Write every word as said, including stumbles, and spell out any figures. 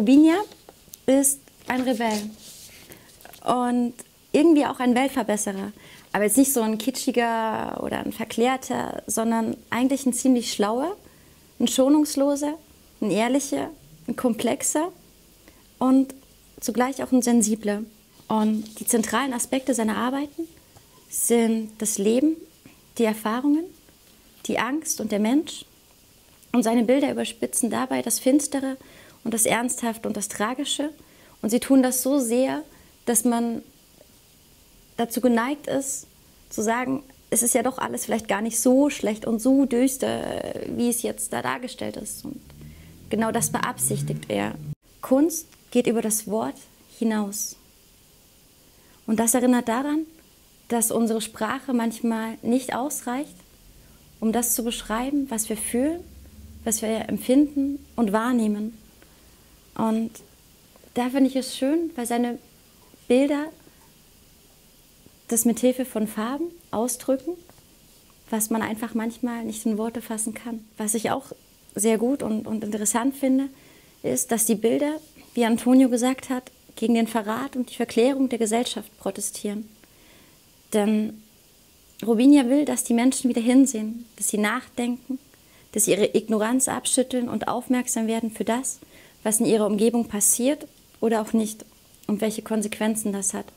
Robinia ist ein Rebell und irgendwie auch ein Weltverbesserer. Aber jetzt nicht so ein kitschiger oder ein verklärter, sondern eigentlich ein ziemlich schlauer, ein schonungsloser, ein ehrlicher, ein komplexer und zugleich auch ein sensibler. Und die zentralen Aspekte seiner Arbeiten sind das Leben, die Erfahrungen, die Angst und der Mensch. Und seine Bilder überspitzen dabei das Finstere und das Ernsthafte und das Tragische. Und sie tun das so sehr, dass man dazu geneigt ist, zu sagen, es ist ja doch alles vielleicht gar nicht so schlecht und so düster, wie es jetzt da dargestellt ist. Und genau das beabsichtigt er. Kunst geht über das Wort hinaus. Und das erinnert daran, dass unsere Sprache manchmal nicht ausreicht, um das zu beschreiben, was wir fühlen, was wir empfinden und wahrnehmen. Und da finde ich es schön, weil seine Bilder das mit Hilfe von Farben ausdrücken, was man einfach manchmal nicht in Worte fassen kann. Was ich auch sehr gut und, und interessant finde, ist, dass die Bilder, wie Antonio gesagt hat, gegen den Verrat und die Verklärung der Gesellschaft protestieren. Denn Robinia will, dass die Menschen wieder hinsehen, dass sie nachdenken, dass sie ihre Ignoranz abschütteln und aufmerksam werden für das, was in ihrer Umgebung passiert oder auch nicht und welche Konsequenzen das hat.